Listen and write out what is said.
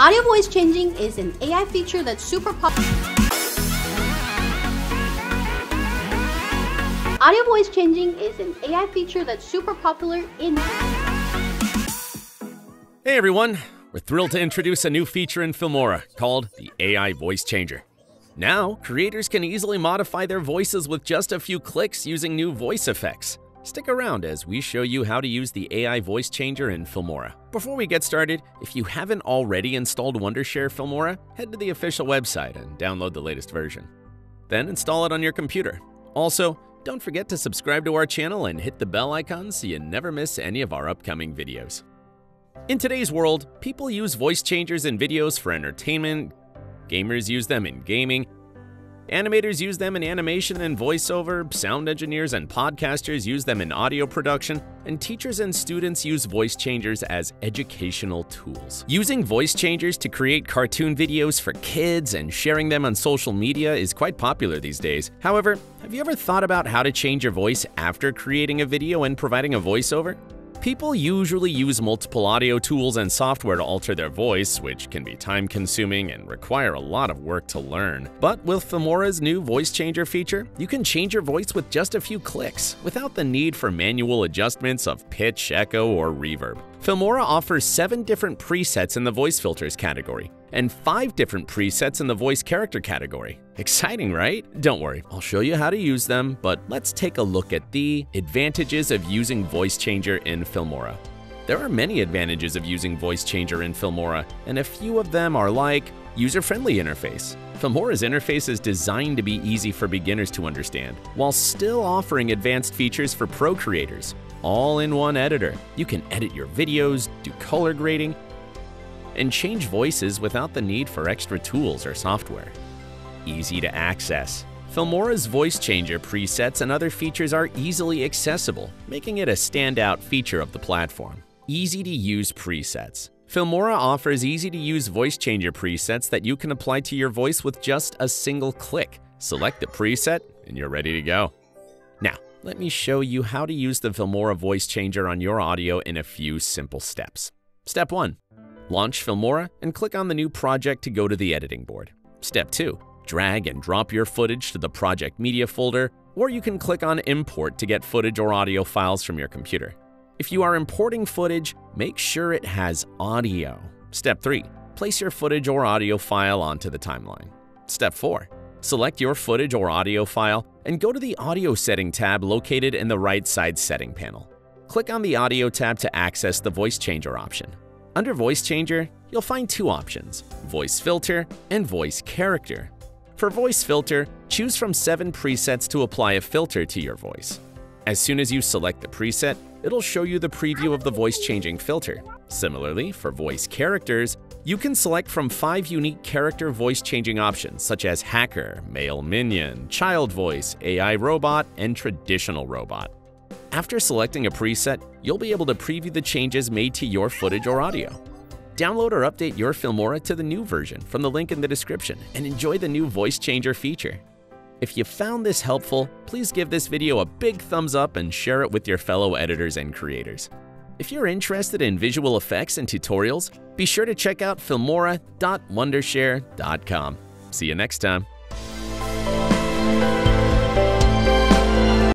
Audio voice changing is an AI feature that's super popular. Audio voice changing is an AI feature that's super popular in. Hey everyone, we're thrilled to introduce a new feature in Filmora called the AI voice changer. Now, creators can easily modify their voices with just a few clicks using new voice effects. Stick around as we show you how to use the AI voice changer in Filmora. Before we get started, if you haven't already installed Wondershare Filmora, head to the official website and download the latest version. Then install it on your computer. Also, don't forget to subscribe to our channel and hit the bell icon so you never miss any of our upcoming videos. In today's world, people use voice changers in videos for entertainment, gamers use them in gaming, animators use them in animation and voiceover, sound engineers and podcasters use them in audio production, and teachers and students use voice changers as educational tools. Using voice changers to create cartoon videos for kids and sharing them on social media is quite popular these days. However, have you ever thought about how to change your voice after creating a video and providing a voiceover? People usually use multiple audio tools and software to alter their voice, which can be time-consuming and require a lot of work to learn. But with Filmora's new voice changer feature, you can change your voice with just a few clicks, without the need for manual adjustments of pitch, echo, or reverb. Filmora offers 7 different presets in the voice filters category, and 5 different presets in the voice character category. Exciting, right? Don't worry, I'll show you how to use them, but let's take a look at the advantages of using voice changer in Filmora. There are many advantages of using voice changer in Filmora, and a few of them are like user-friendly interface. Filmora's interface is designed to be easy for beginners to understand, while still offering advanced features for pro creators. All in one editor, you can edit your videos, do color grading, and change voices without the need for extra tools or software. Easy to access. Filmora's voice changer presets and other features are easily accessible, making it a standout feature of the platform. Easy to use presets. Filmora offers easy to use voice changer presets that you can apply to your voice with just a single click. Select the preset and you're ready to go. Now, let me show you how to use the Filmora voice changer on your audio in a few simple steps. Step 1. Launch Filmora and click on the new project to go to the editing board. Step 2. Drag and drop your footage to the project media folder, or you can click on import to get footage or audio files from your computer. If you are importing footage, make sure it has audio. Step 3. Place your footage or audio file onto the timeline. Step 4. Select your footage or audio file and go to the audio setting tab located in the right side setting panel. Click on the audio tab to access the voice changer option. Under voice changer, you'll find 2 options, voice filter and voice character. For voice filter, choose from 7 presets to apply a filter to your voice. As soon as you select the preset, it'll show you the preview of the voice changing filter. Similarly, for voice characters, you can select from 5 unique character voice changing options such as hacker, male minion, child voice, AI robot, and traditional robot. After selecting a preset, you'll be able to preview the changes made to your footage or audio. Download or update your Filmora to the new version from the link in the description and enjoy the new voice changer feature. If you found this helpful, please give this video a big thumbs up and share it with your fellow editors and creators. If you're interested in visual effects and tutorials, be sure to check out filmora.wondershare.com. See you next time.